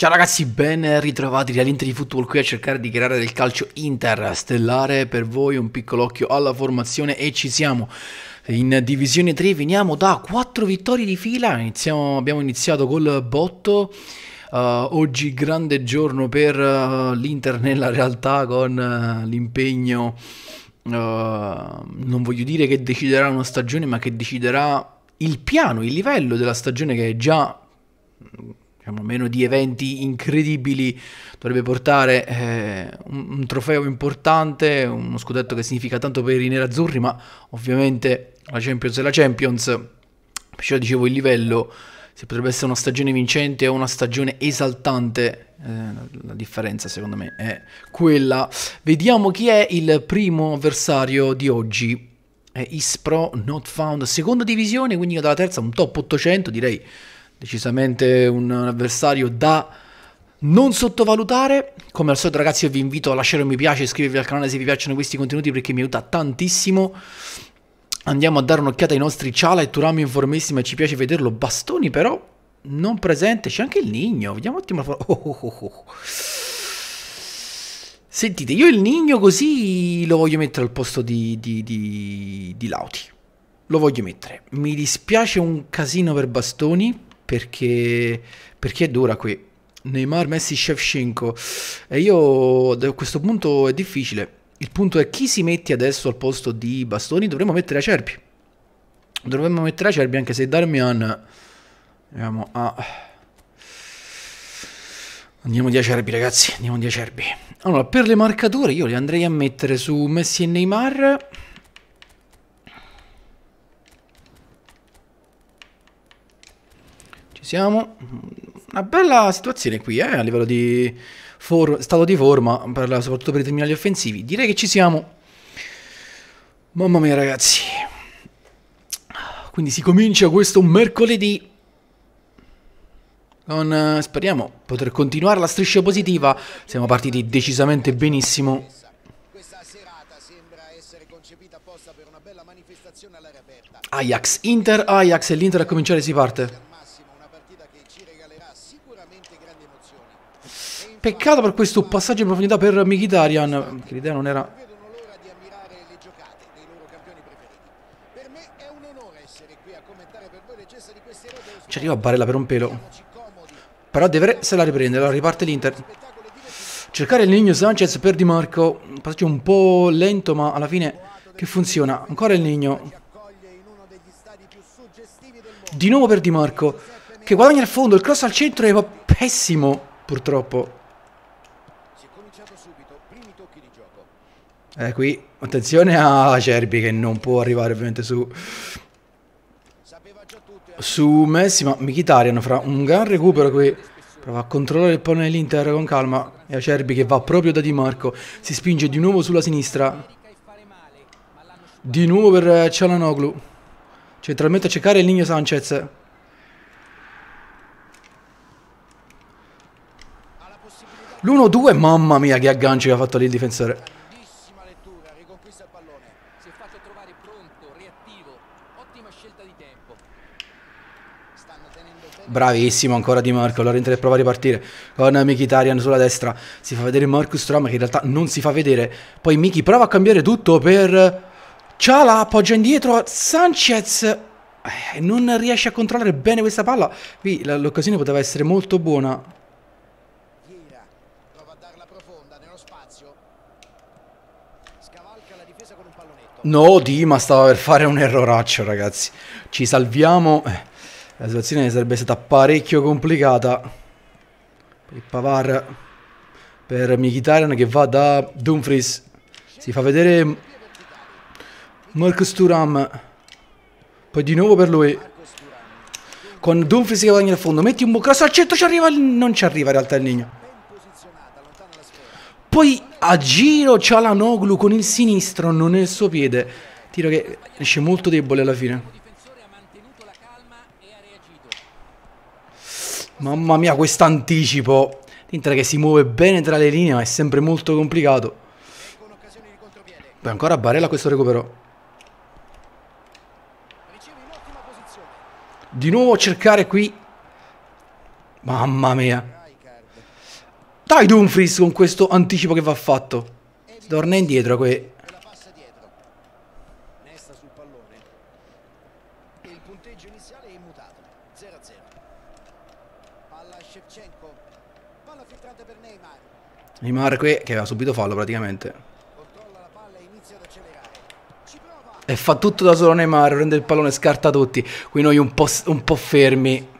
Ciao ragazzi, ben ritrovati da Real Inter Efootball qui a cercare di creare del calcio interstellare per voi, un piccolo occhio alla formazione e ci siamo. In divisione 3 veniamo da 4 vittorie di fila, abbiamo iniziato col botto. Oggi grande giorno per l'Inter nella realtà, con l'impegno, non voglio dire che deciderà una stagione, ma che deciderà il piano, il livello della stagione, che è già... meno di eventi incredibili dovrebbe portare un trofeo importante, uno scudetto che significa tanto per i nerazzurri, ma ovviamente la Champions è la Champions. Perciò dicevo, il livello, se potrebbe essere una stagione vincente o una stagione esaltante, la differenza secondo me è quella. Vediamo chi è il primo avversario di oggi. È Ispro Not Found, seconda divisione, quindi dalla terza, un top 800 direi. Decisamente un avversario da non sottovalutare. Come al solito ragazzi, io vi invito a lasciare un mi piace, iscrivervi al canale se vi piacciono questi contenuti, perché mi aiuta tantissimo. Andiamo a dare un'occhiata ai nostri Ciala e Turami in formissima, ci piace vederlo. Bastoni però non presente, c'è anche il Nigno, vediamo un attimo. Sentite, io il Nigno così lo voglio mettere al posto di Lauti. Lo voglio mettere. Mi dispiace un casino per Bastoni, perché è dura qui. Neymar, Messi, Shevchenko. E io, a questo punto è difficile. Il punto è chi si mette adesso al posto di Bastoni. Dovremmo mettere Acerbi. Dovremmo mettere Acerbi, anche se Darmian... Andiamo di Acerbi ragazzi, andiamo di Acerbi. Allora, per le marcature io le andrei a mettere su Messi e Neymar. Siamo una bella situazione qui, a livello di stato di forma, soprattutto per i terminali offensivi. Direi che ci siamo. Mamma mia ragazzi. Quindi si comincia questo mercoledì con, speriamo, poter continuare la striscia positiva. Siamo partiti decisamente benissimo. Ajax, Inter, Ajax e l'Inter a cominciare, si parte. Peccato per questo passaggio in profondità per Mkhitaryan, che l'idea non era... Ci arriva Barella per un pelo. Però De Vrij se la riprende, allora riparte l'Inter. Cercare il Nigno Sanchez per Di Marco. Un passaggio un po' lento, ma alla fine che funziona. Ancora il Nigno. Di nuovo per Di Marco, che guadagna il fondo, il cross al centro è pessimo, purtroppo. Qui attenzione a Acerbi, che non può arrivare ovviamente su Messi, ma Mkhitaryan fra un gran recupero qui prova a controllare il pallone dell'Inter con calma, e Acerbi che va proprio da Di Marco, si spinge di nuovo sulla sinistra, di nuovo per Çalhanoğlu, centralmente a cercare il Nigno Sanchez. L'1-2, mamma mia che aggancio che ha fatto lì il difensore. Bravissimo ancora Di Marco, allora Inter prova a ripartire con Mkhitaryan sulla destra, si fa vedere Marcus Thuram, che in realtà non si fa vedere, poi Miki prova a cambiare tutto per Çalha, appoggia indietro a Sanchez, non riesce a controllare bene questa palla, qui l'occasione poteva essere molto buona. No, Dima stava per fare un erroraccio ragazzi, ci salviamo. La situazione sarebbe stata parecchio complicata. Il Pavard per Mkhitaryan che va da Dumfries. Si fa vedere Marcus Thuram. Poi di nuovo per lui. Con Dumfries che guadagna il fondo. Metti un cross al centro, ci arriva. Non ci arriva in realtà il Nigno. Poi a giro Çalhanoğlu con il sinistro, non è il suo piede. Tiro che esce molto debole alla fine. Mamma mia quest'anticipo. L'Inter che si muove bene tra le linee, ma è sempre molto complicato. Beh, ancora Barella questo recupero. Di nuovo a cercare qui. Mamma mia. Dai Dumfries con questo anticipo che va fatto. Torna indietro qui. Nesta sul pallone. Il punteggio iniziale è immutato. 0-0. Palla Shevchenko. Palla filtrata per Neymar. Neymar qui che aveva subito fallo praticamente. Controlla la palla e inizia ad accelerare. Ci prova. E fa tutto da solo Neymar, prende il pallone e scarta tutti. Qui noi un po' fermi.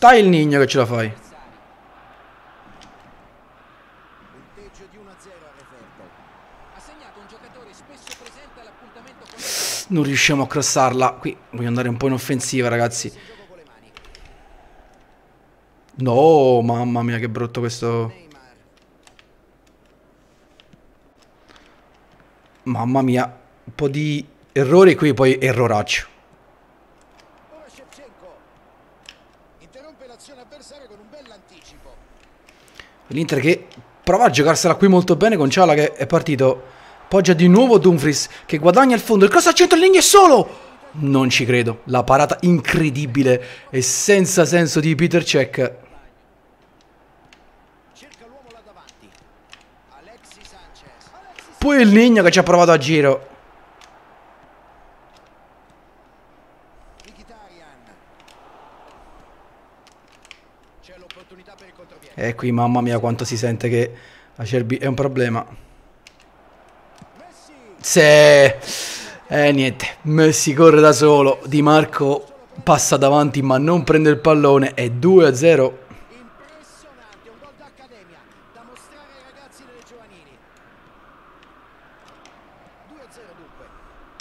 Dai il nigno che ce la fai. Non riusciamo a crossarla. Qui voglio andare un po' in offensiva, ragazzi. No, mamma mia che brutto questo. Mamma mia. Un po' di errori qui, poi erroraccio. L'Inter che prova a giocarsela qui molto bene con Çalha che è partito. Poggia di nuovo Dumfries che guadagna il fondo. Il cross al centro, il legno è solo. Non ci credo. La parata incredibile e senza senso di Peter Čech. Poi il legno che ci ha provato a giro. E qui mamma mia quanto si sente che Acerbi è un problema. Se niente, Messi corre da solo, Di Marco passa davanti ma non prende il pallone e 2-0. Impressionante, un gol d'accademia da mostrare ai ragazzi delle giovanili. 2-0 dunque.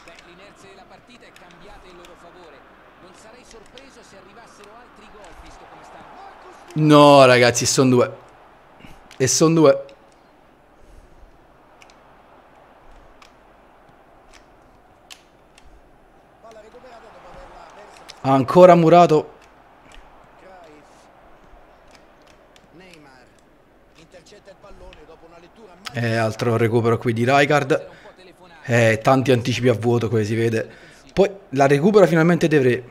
Beh, l'inerzia della partita è cambiata in loro favore. Non sarei sorpreso se arrivassero altri gol visto come stanno. No ragazzi, sono due. E sono due. Ancora Murato. E altro recupero qui di Rijkaard. Tanti anticipi a vuoto qui si vede. Poi la recupera finalmente De Vrij.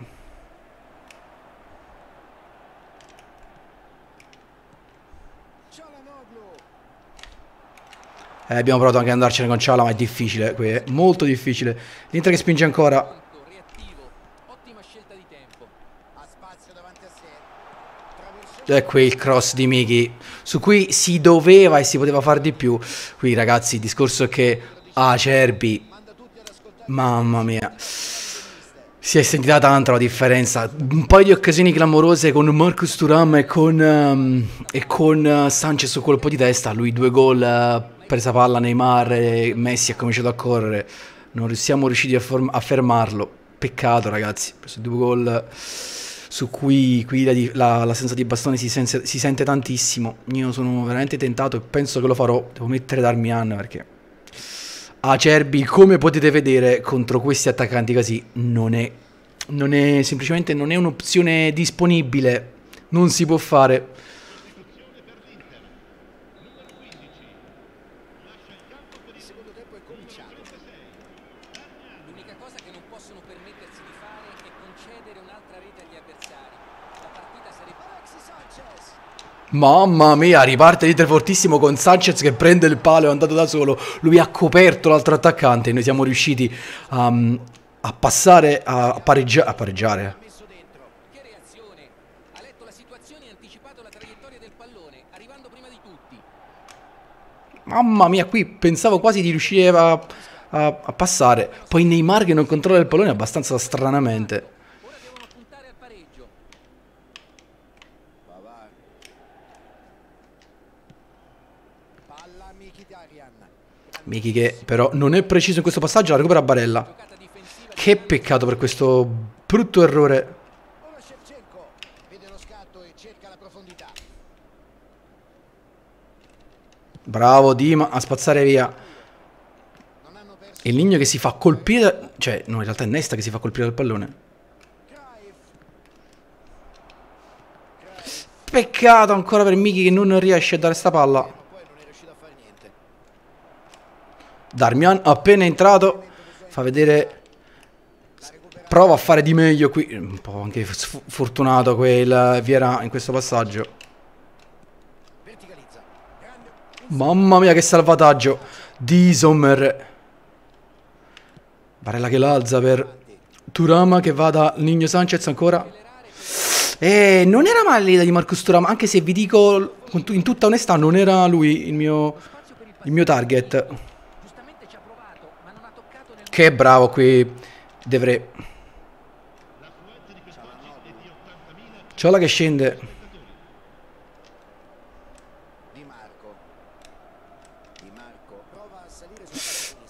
Abbiamo provato anche ad andarcene con Çalha ma è difficile qui, è molto difficile. L'Inter che spinge ancora. E qui il cross di Miki, su cui si doveva e si poteva fare di più. Qui ragazzi il discorso è che Acerbi, mamma mia, si è sentita tanto la differenza. Un paio di occasioni clamorose con Marcus Thuram e con Sanchez su colpo di testa. Lui due gol. Presa palla Neymar, Messi ha cominciato a correre, non siamo riusciti a fermarlo, peccato ragazzi, questi due gol su cui qui l'assenza di Bastoni si sente tantissimo. Io sono veramente tentato e penso che lo farò, devo mettere Darmian perché Acerbi, come potete vedere, contro questi attaccanti così non è un'opzione disponibile, non si può fare. Mamma mia, riparte l'Inter fortissimo con Sanchez che prende il palo, è andato da solo. Lui ha coperto l'altro attaccante. Noi siamo riusciti a passare, a pareggiare. Che reazione? Ha letto la situazione e anticipato la traiettoria del pallone, arrivando prima di tutti. Mamma mia, qui pensavo quasi di riuscire a passare. Poi Neymar che non controlla il pallone abbastanza stranamente. Miki che però non è preciso in questo passaggio, la recupera Barella. Che peccato per questo brutto errore. Bravo Dima a spazzare via. E il Nigno che si fa colpire, cioè no, in realtà è Nesta che si fa colpire dal pallone. Peccato ancora per Miki che non riesce a dare sta palla. Darmian appena entrato Fa vedere. Prova a fare di meglio qui. Un po' anche fortunato quel Vieira in questo passaggio. Mamma mia che salvataggio di Sommer. Barella che l'alza per Turama che va da Nuno Sanchez ancora. Non era male l'idea di Marcus Thuram, anche se vi dico in tutta onestà non era lui il mio target. Che bravo qui De Vrij. Ciola che scende.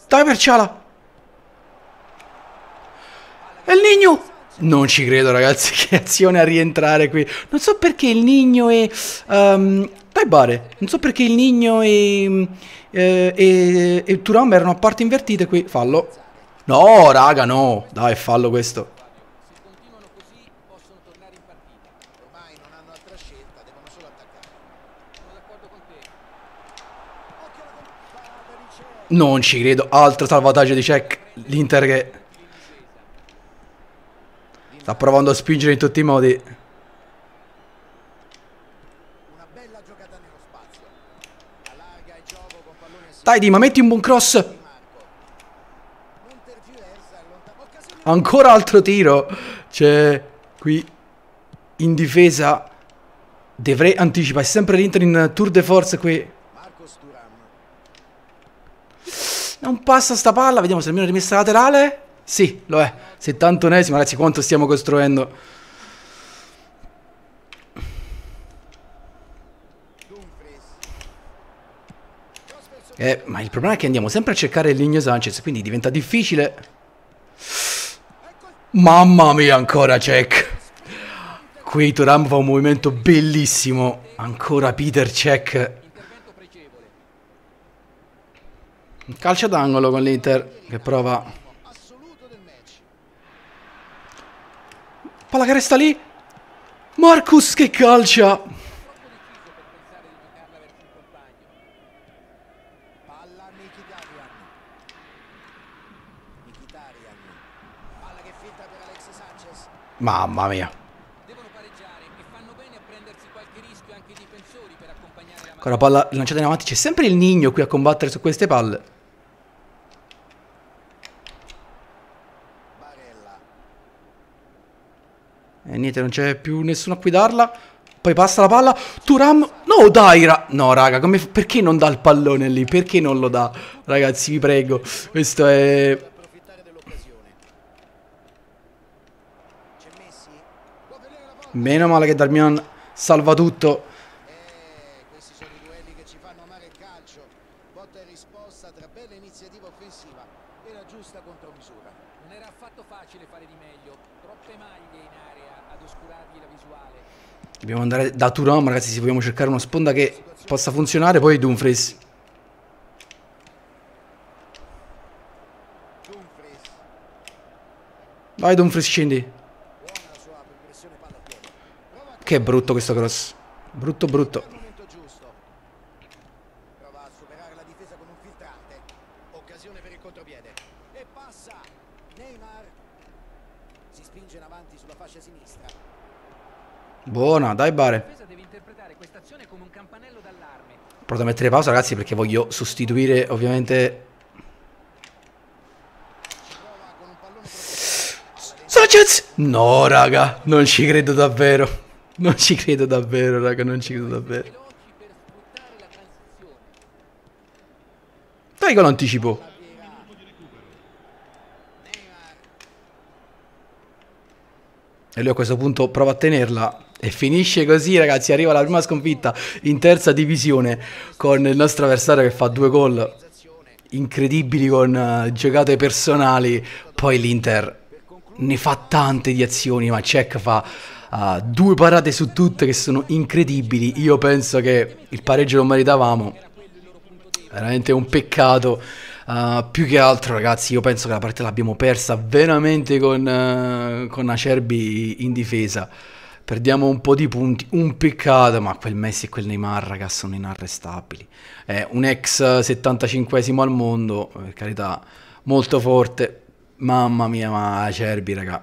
Dai per Ciala. E il Nino. Non ci credo ragazzi, che azione a rientrare qui. Non so perché il Nino e... dai Bare, non so perché il Nino e Thuram erano a parti invertite qui. Fallo. No raga no, dai fallo questo. Non ci credo, altro salvataggio di Čech. L'Inter che... sta provando a spingere in tutti i modi. Dai Di, ma metti un buon cross. Ancora altro tiro. C'è qui in difesa De Vrij anticipa. È sempre l'Inter in tour de force qui. Non passa sta palla. Vediamo se almeno rimessa laterale. Sì, lo è. 71esimo, ragazzi, quanto stiamo costruendo. Ma il problema è che andiamo sempre a cercare il Nuno Sanchez, quindi diventa difficile. Mamma mia, ancora Čech. Qui Thuram fa un movimento bellissimo. Ancora Peter Čech. Un calcio d'angolo con l'Inter che prova... palla che resta lì. Marcus che calcia. Palla Mkhitaryan. Palla che finta per Alex Sanchez. Mamma mia. Devono pareggiare e fanno bene a prendersi qualche rischio anche i difensori per accompagnare la... Ancora palla lanciata in avanti, c'è sempre il Nino qui a combattere su queste palle. E niente, non c'è più nessuno a guidarla. Poi passa la palla. Thuram. No, dai. No, raga, come... perché non dà il pallone lì? Perché non lo dà? Ragazzi, vi prego. Questo è... meno male che Darmian salva tutto. Questi sono i duelli che ci fanno amare il calcio. Botta e risposta tra bella iniziativa offensiva e la giusta contromisura. Non era affatto facile fare di meglio. Troppe maglie in area ad oscurargli la visuale. Dobbiamo andare da Thuram, ragazzi, se vogliamo cercare una sponda che possa funzionare. Poi Dumfries. Vai Dumfries, scendi. Che brutto questo cross. Brutto brutto. Buona, dai Bare. Provo a mettere pausa ragazzi perché voglio sostituire ovviamente Sanchez. No raga, non ci credo davvero. Non ci credo davvero raga, non ci credo davvero. Dai con l'anticipo. E lui a questo punto prova a tenerla. E finisce così ragazzi. Arriva la prima sconfitta in terza divisione con il nostro avversario che fa 2 gol incredibili con giocate personali. Poi l'Inter ne fa tante di azioni, ma Čech fa 2 parate su tutte che sono incredibili. Io penso che il pareggio lo meritavamo. Veramente un peccato. Più che altro ragazzi io penso che la partita l'abbiamo persa veramente con Acerbi in difesa. Perdiamo un po' di punti, un peccato, ma quel Messi e quel Neymar raga sono inarrestabili. Un ex 75esimo al mondo, per carità, molto forte. Mamma mia, ma Acerbi, raga.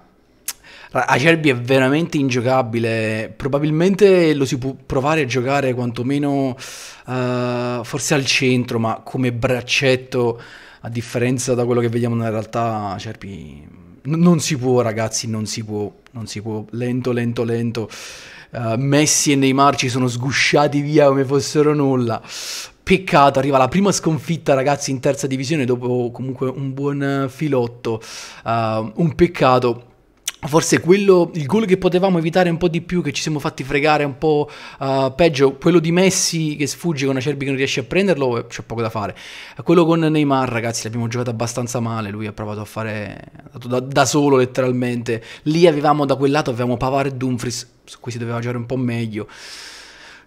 Acerbi è veramente ingiocabile. Probabilmente lo si può provare a giocare quantomeno forse al centro, ma come braccetto, a differenza da quello che vediamo nella realtà, Acerbi non si può, ragazzi, non si può. Lento. Messi e Neymar ci sono sgusciati via come fossero nulla. Peccato, arriva la prima sconfitta, ragazzi, in terza divisione dopo comunque un buon filotto. Un peccato. Forse quello, il gol che potevamo evitare un po' di più, che ci siamo fatti fregare un po' peggio, quello di Messi che sfugge con Acerbi che non riesce a prenderlo, c'è poco da fare. Quello con Neymar, ragazzi, l'abbiamo giocato abbastanza male, lui ha provato a fare da solo letteralmente. Lì avevamo, da quel lato avevamo Pavard e Dumfries, su cui si doveva giocare un po' meglio.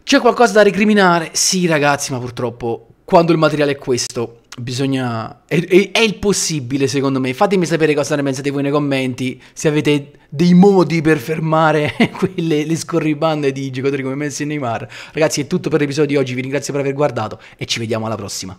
C'è qualcosa da recriminare? Sì, ragazzi, ma purtroppo quando il materiale è questo bisogna... È il possibile, secondo me. Fatemi sapere cosa ne pensate voi nei commenti, se avete dei modi per fermare le scorribande di giocatori come Messi e Neymar. Ragazzi, è tutto per l'episodio di oggi, vi ringrazio per aver guardato e ci vediamo alla prossima.